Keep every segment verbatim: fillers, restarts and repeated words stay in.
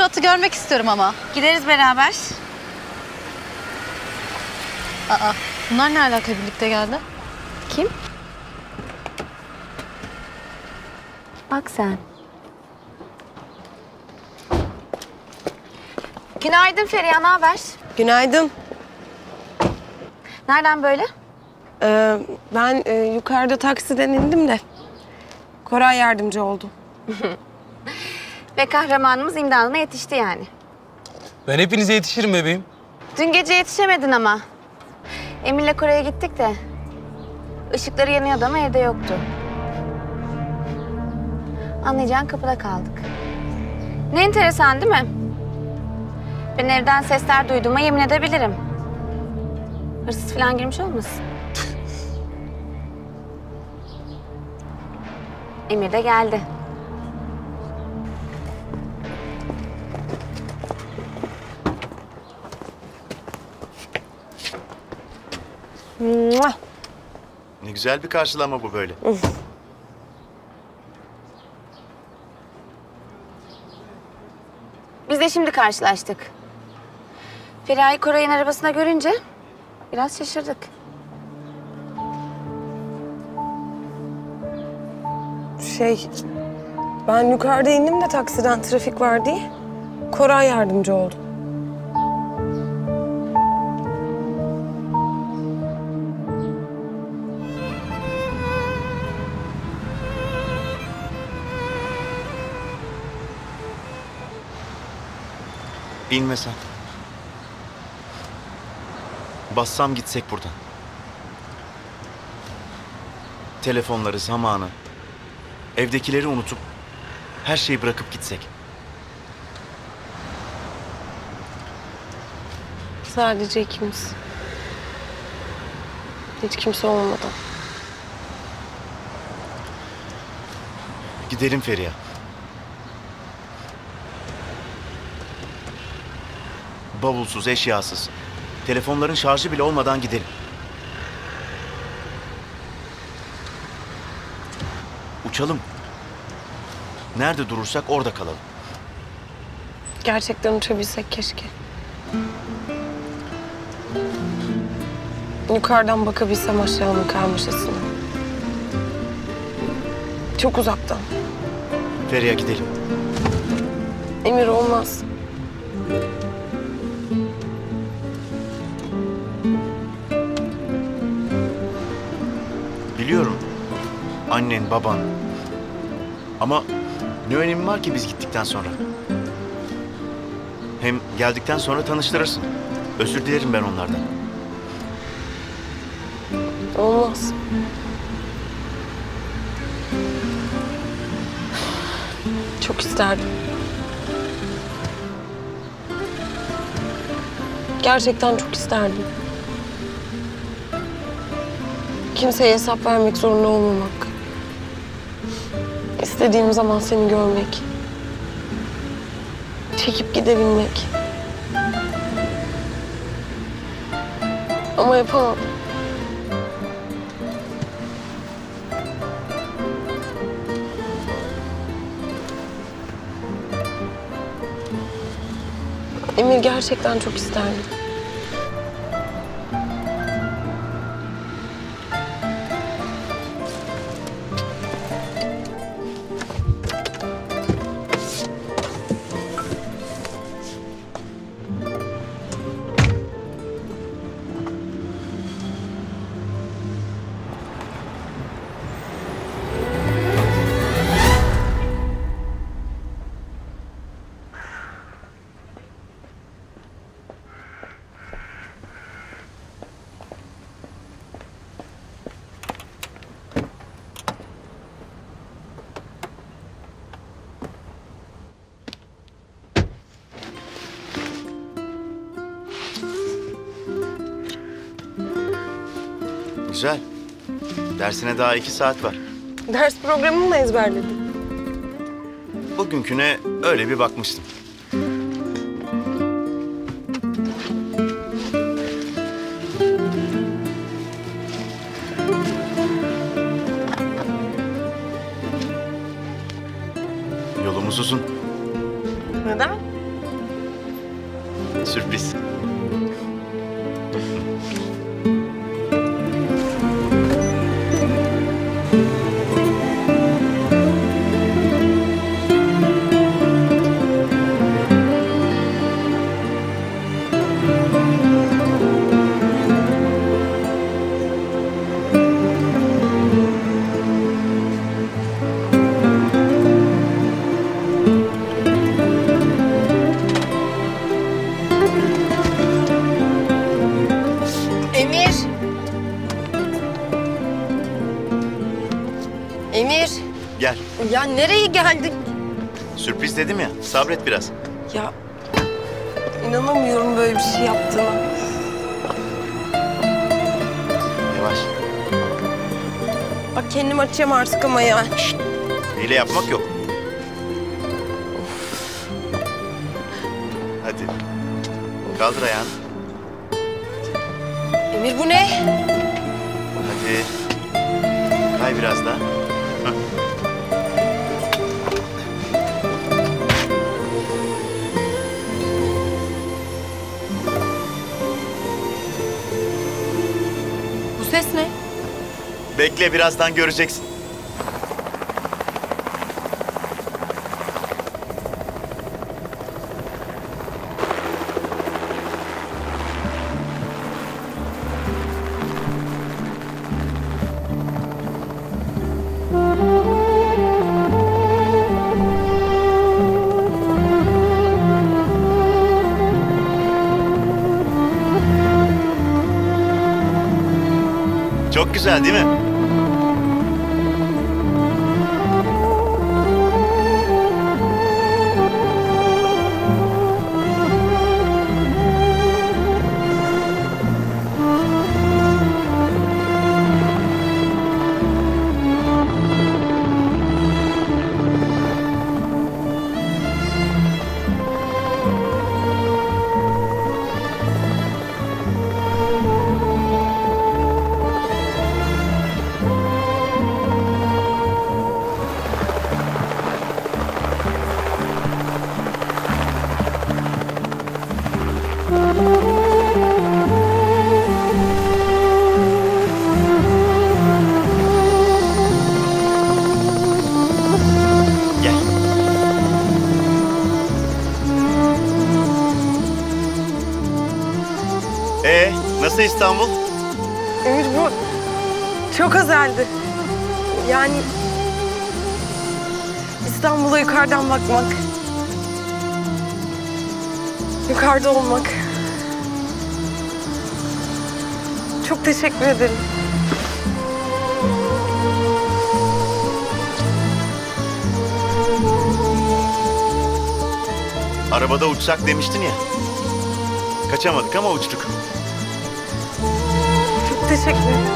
Fırat'ı görmek istiyorum ama. Gideriz beraber. Aa, bunlar ne alaka birlikte geldi? Kim? Bak sen. Günaydın Feriha, ne haber? Günaydın. Nereden böyle? Ee, ben e, yukarıda taksiden indim de Koray yardımcı oldu. Ve kahramanımız imdadına yetişti yani. Ben hepinize yetişirim bebeğim. Dün gece yetişemedin ama. Emir'le Koray'a gittik de ışıkları yanıyordu ama evde yoktu. Anlayacağın kapıda kaldık. Ne enteresan değil mi? Ben evden sesler duyduğuma yemin edebilirim. Hırsız falan girmiş olmasın? Emir de geldi. Ne güzel bir karşılama bu böyle. Biz de şimdi karşılaştık. Feriha'yı Koray'ın arabasına görünce biraz şaşırdık. Şey, ben yukarıda indim de taksiden trafik var diye Koray yardımcı oldu. İnmesen. Bassam gitsek buradan. Telefonları, zamanı, evdekileri unutup her şeyi bırakıp gitsek. Sadece ikimiz. Hiç kimse olmadan. Gidelim Feriha. Bavulsuz, eşyasız, telefonların şarjı bile olmadan gidelim. Uçalım. Nerede durursak orada kalalım. Gerçekten uçabilsek keşke. Yukarıdan bakabilsem aşağının karmaşasına. Çok uzaktan. Feriha gidelim. Emir olmaz. Biliyorum, annen, baban. Ama ne önemi var ki biz gittikten sonra? Hem geldikten sonra tanıştırırsın. Özür dilerim ben onlardan. Olmaz. Çok isterdim. Gerçekten çok isterdim. Kimseye hesap vermek zorunda olmamak. İstediğim zaman seni görmek. Çekip gidebilmek. Ama yapamam. Emir gerçekten çok isterdi. Güzel. Dersine daha iki saat var. Ders programını mı ezberledin? Bugünküne öyle bir bakmıştım. Yolumuz uzun. Neden? Sürpriz. Emir. Gel. Ya nereye geldin? Sürpriz dedim ya, sabret biraz. Ya inanamıyorum böyle bir şey yaptığına. Yavaş. Bak kendim açacağım artık ama ya. Şişt. Hile yapmak yok. Of. Hadi. Kaldır ayağını. Emir bu ne? Hadi. Kay biraz daha. Bu ses ne? Bekle, birazdan göreceksin. Çok güzel değil mi? Nasıl İstanbul? Emir bu çok özeldi. Yani İstanbul'a yukarıdan bakmak, yukarıda olmak. Çok teşekkür ederim. Arabada uçsak demiştin ya. Kaçamadık ama uçtuk. Teşekkür ederim.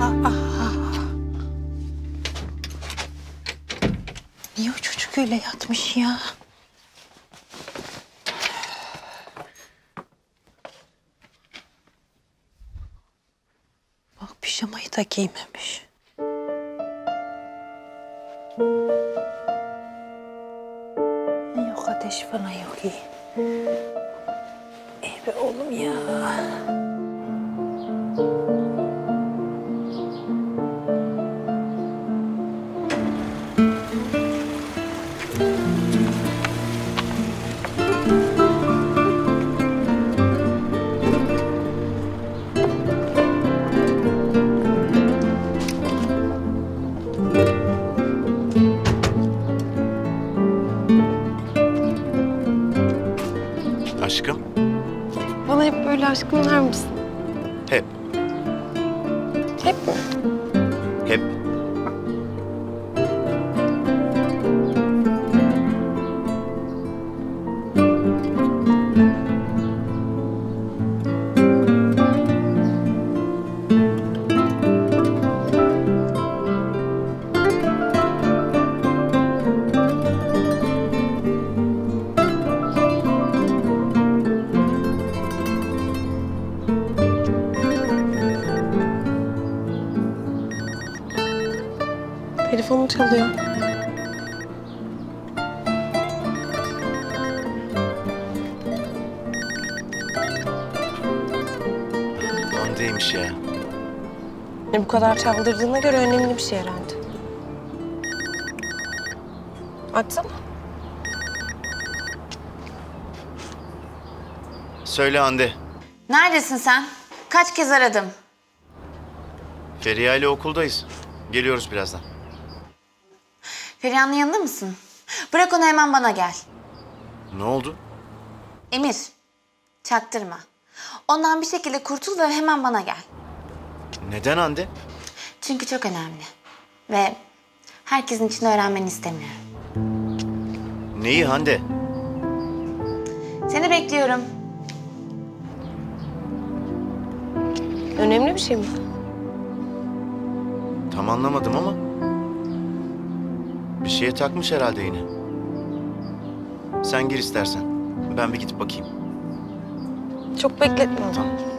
Aha, aha. Niye o çocuk öyle yatmış ya? Pijamayı da giymemiş. Yok ateş falan yok iyi. İyi be oğlum ya. Aşkım. Bana hep böyle aşkım der misin? Hep. Hep mi? Hep. çalıyor. Hande'ymiş ya. Yani bu kadar çaldırdığına göre önemli bir şey herhalde. Açsana. Söyle Hande. Neredesin sen? Kaç kez aradım? Feriha ile okuldayız. Geliyoruz birazdan. Feriha'nın yanında mısın? Bırak onu, hemen bana gel. Ne oldu? Emir, çaktırma. Ondan bir şekilde kurtul ve hemen bana gel. Neden Hande? Çünkü çok önemli. Ve herkesin için öğrenmeni istemiyorum. Neyi Hande? Seni bekliyorum. Önemli bir şey mi? Tam anlamadım ama bir şeye takmış herhalde yine. Sen gir istersen. Ben bir gidip bakayım. Çok bekletme o zaman. Tamam.